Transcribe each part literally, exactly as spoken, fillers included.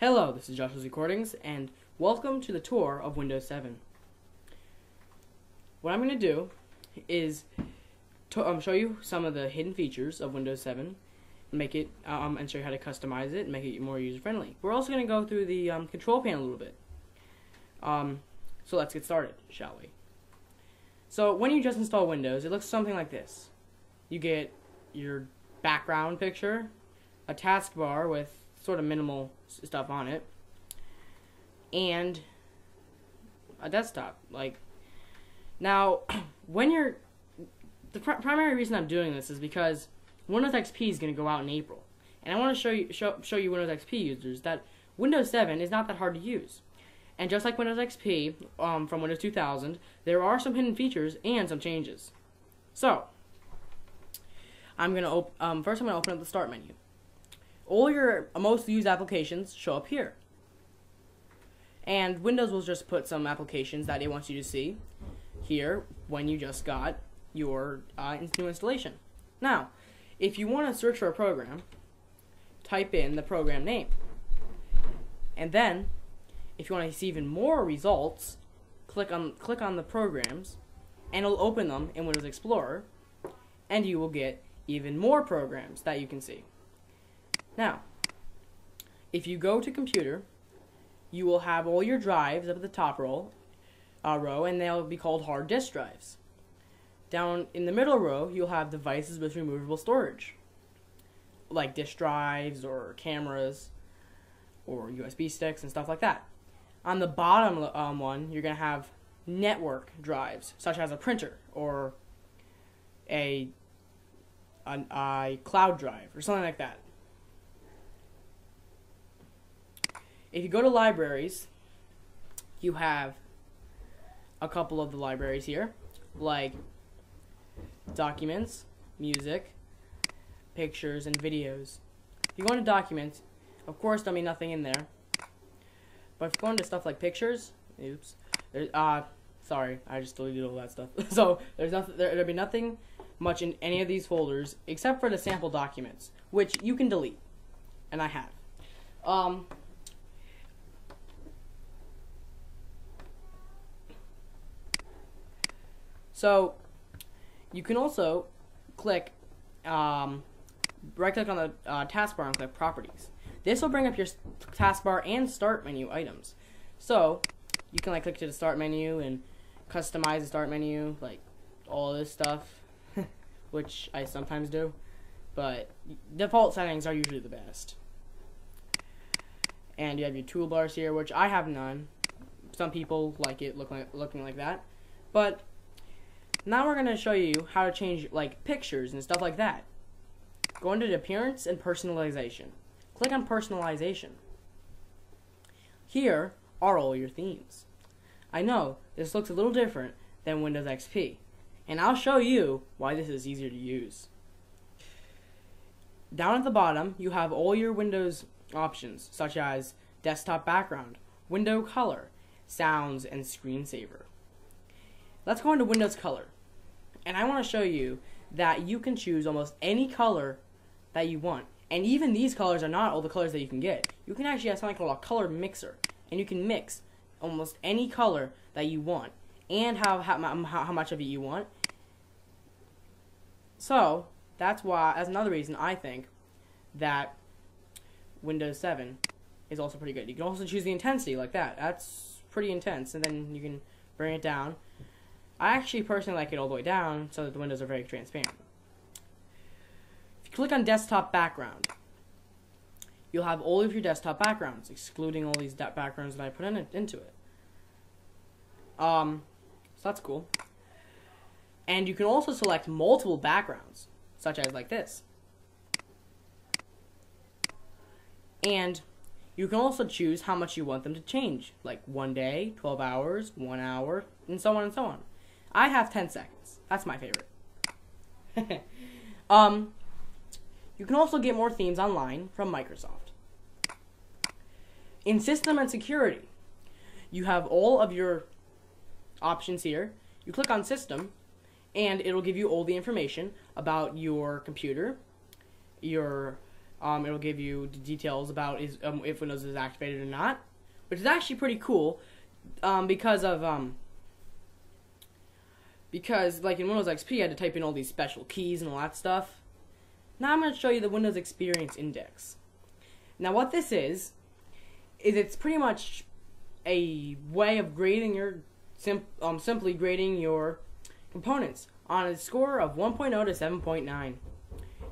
Hello, this is Joshua's Recordings, and welcome to the tour of Windows seven. What I'm going to do is to, um, show you some of the hidden features of Windows seven, make it, um, and show you how to customize it and make it more user-friendly. We're also going to go through the um, control panel a little bit. Um, so let's get started, shall we? So when you just install Windows, it looks something like this. You get your background picture, a taskbar with sort of minimal stuff on it, and a desktop. Like, now when you're the pr primary reason I'm doing this is because Windows X P is going to go out in April, and I want to show you show, show you Windows X P users that Windows seven is not that hard to use. And just like Windows X P um, from Windows two thousand, there are some hidden features and some changes. So I'm going to op um, first I'm going to open up the start menu. All your most used applications show up here. And Windows will just put some applications that it wants you to see here when you just got your uh, new installation. Now, if you want to search for a program, type in the program name. And then, if you want to see even more results, click on, click on the programs, and it'll open them in Windows Explorer, and you will get even more programs that you can see. Now, if you go to computer, you will have all your drives up at the top row, uh, row, and they'll be called hard disk drives. Down in the middle row, you'll have devices with removable storage, like disk drives or cameras or U S B sticks and stuff like that. On the bottom um, one, you're going to have network drives, such as a printer or a, an, a cloud drive or something like that. If you go to libraries, you have a couple of the libraries here, like documents, music, pictures, and videos. If you go into documents, of course there'll be nothing in there. But if you go into stuff like pictures, oops, uh, sorry, I just deleted all that stuff. So there's nothing, there, there'll be nothing much in any of these folders except for the sample documents, which you can delete, and I have. Um. So you can also click, um, right click on the uh, taskbar and click Properties. This will bring up your taskbar and Start menu items. So you can like click to the Start menu and customize the Start menu, like all this stuff, which I sometimes do, but default settings are usually the best. And you have your toolbars here, which I have none. Some people like it look like, looking like that, but now we're going to show you how to change like pictures and stuff like that. Go into Appearance and Personalization. Click on Personalization. Here are all your themes. I know this looks a little different than Windows X P, and I'll show you why this is easier to use. Down at the bottom, you have all your Windows options, such as desktop background, window color, sounds, and screensaver. Let's go into Windows Color, and I want to show you that you can choose almost any color that you want, and even these colors are not all the colors that you can get. You can actually have something called a color mixer, and you can mix almost any color that you want, and how, how, how much of it you want. So that's why, that's another reason I think that Windows seven is also pretty good. You can also choose the intensity like that. That's pretty intense, and then you can bring it down. I actually personally like it all the way down so that the windows are very transparent. If you click on desktop background, you'll have all of your desktop backgrounds, excluding all these backgrounds that I put in it, into it. Um, so that's cool. And you can also select multiple backgrounds, such as like this. And you can also choose how much you want them to change, like one day, twelve hours, one hour, and so on and so on. I have ten seconds. That's my favorite. um, you can also get more themes online from Microsoft. In System and Security, you have all of your options here. You click on System, and it'll give you all the information about your computer, your Um, it'll give you the details about is um, if Windows is activated or not, which is actually pretty cool um, because of um, because like in Windows X P, I had to type in all these special keys and all that stuff. Now I'm going to show you the Windows Experience Index. Now what this is is it's pretty much a way of grading your sim um, simply grading your components on a score of one point oh to seven point nine.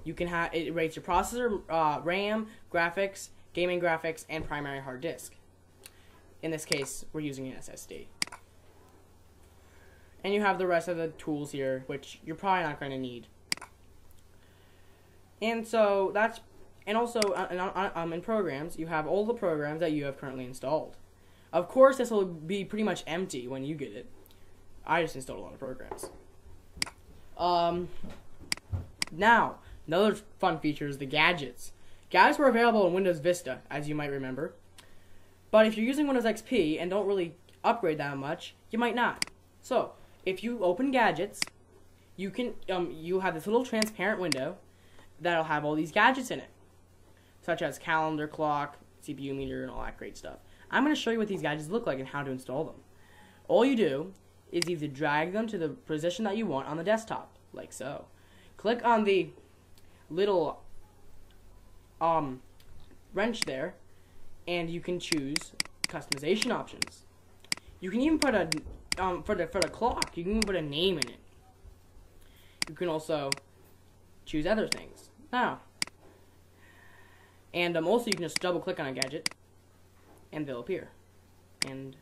You can have it rates your processor, uh, RAM, graphics, gaming graphics, and primary hard disk. In this case, we're using an S S D. And you have the rest of the tools here, which you're probably not going to need. And so that's, and also uh, um, in programs, you have all the programs that you have currently installed. Of course, this will be pretty much empty when you get it. I just installed a lot of programs. Um, now. Another fun feature is the gadgets. Gadgets were available in Windows Vista, as you might remember. But if you're using Windows X P and don't really upgrade that much, you might not. So, if you open gadgets, you can um, you have this little transparent window that'll have all these gadgets in it, such as calendar, clock, C P U meter, and all that great stuff. I'm going to show you what these gadgets look like and how to install them. All you do is either drag them to the position that you want on the desktop, like so. Click on the little um, wrench there, and you can choose customization options. You can even put a um, for the for the clock, you can even put a name in it. You can also choose other things now, and um, also you can just double click on a gadget, and they'll appear, and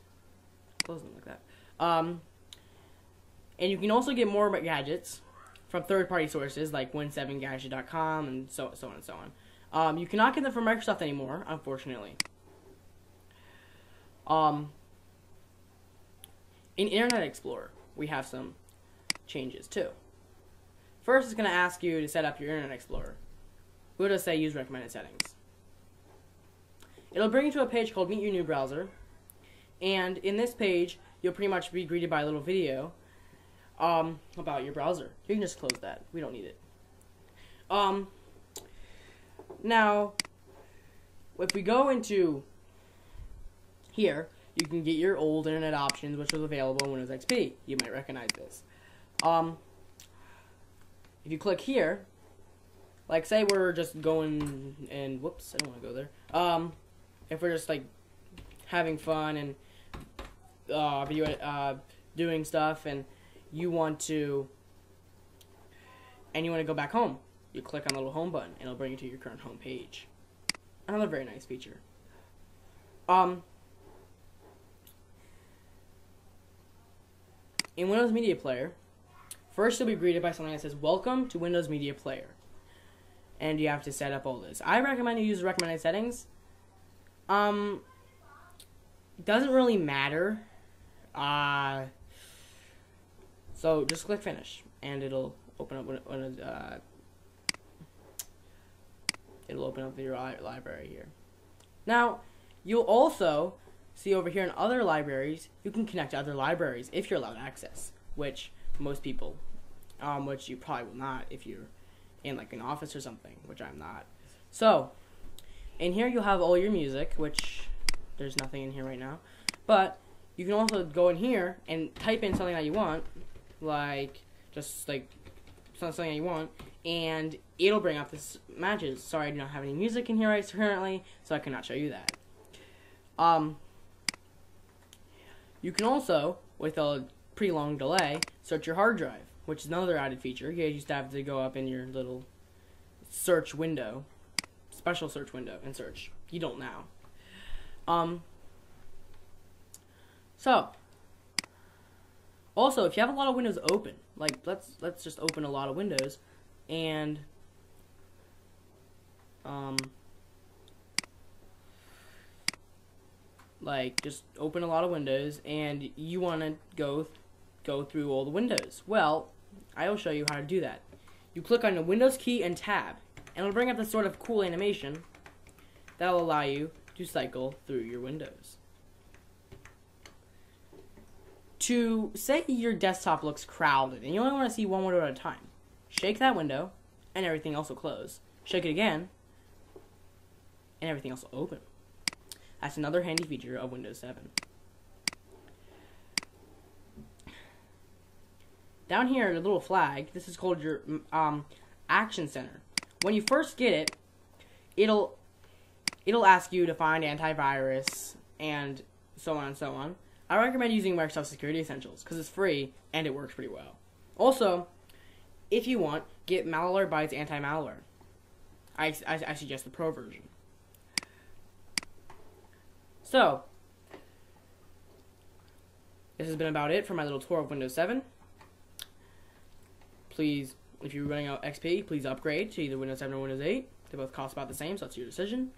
close them like that. Um, and you can also get more gadgets from third-party sources like win seven gadget dot com and so, so on and so on. Um, you cannot get them from Microsoft anymore, unfortunately. Um, in Internet Explorer, we have some changes too. First, it's going to ask you to set up your Internet Explorer. We'll just say use recommended settings. It'll bring you to a page called Meet Your New Browser, and in this page, you'll pretty much be greeted by a little video Um, about your browser. You can just close that. We don't need it. Um, now, if we go into here, you can get your old internet options, which was available in Windows X P. You might recognize this. Um, if you click here, like say we're just going and, whoops, I don't want to go there. Um, if we're just like having fun and uh, video, uh, doing stuff and you want to, and you want to go back home, you click on the little home button, and it'll bring you to your current home page. Another very nice feature. Um, in Windows Media Player, first you'll be greeted by something that says, "Welcome to Windows Media Player," and you have to set up all this. I recommend you use recommended settings. Um, it doesn't really matter. Uh... So just click finish, and it'll open up when it, uh, it'll open up your li library here. Now, you'll also see over here in other libraries, you can connect to other libraries if you're allowed access, which most people, um, which you probably will not if you're in like an office or something, which I'm not. So, in here you'll have all your music, which there's nothing in here right now, but you can also go in here and type in something that you want. Like, just like something that you want, and it'll bring up this matches. Sorry, I do not have any music in here right currently, so I cannot show you that. Um, you can also, with a pretty long delay, search your hard drive, which is another added feature. You used to have to go up in your little search window, special search window, and search. You don't now. Um, so. Also, if you have a lot of windows open, like let's let's just open a lot of windows, and um, like just open a lot of windows, and you want to go go through all the windows. Well, I will show you how to do that. You click on the Windows key and tab, and it'll bring up this sort of cool animation that'll allow you to cycle through your windows. To say your desktop looks crowded and you only want to see one window at a time, shake that window and everything else will close. Shake it again and everything else will open. That's another handy feature of Windows seven. Down here, the little flag, this is called your um, Action Center. When you first get it, it'll it'll ask you to find antivirus and so on and so on. I recommend using Microsoft Security Essentials because it's free and it works pretty well. Also, if you want, get Malwarebytes Anti-Malware. I, I, I suggest the pro version. So, this has been about it for my little tour of Windows seven. Please, if you're running out X P, please upgrade to either Windows seven or Windows eight. They both cost about the same, so that's your decision.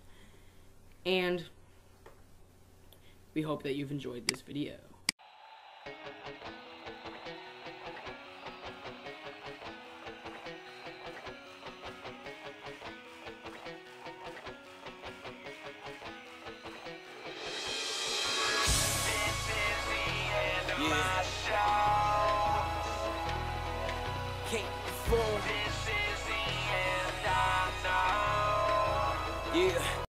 And we hope that you've enjoyed this video. Yeah. Can't fool.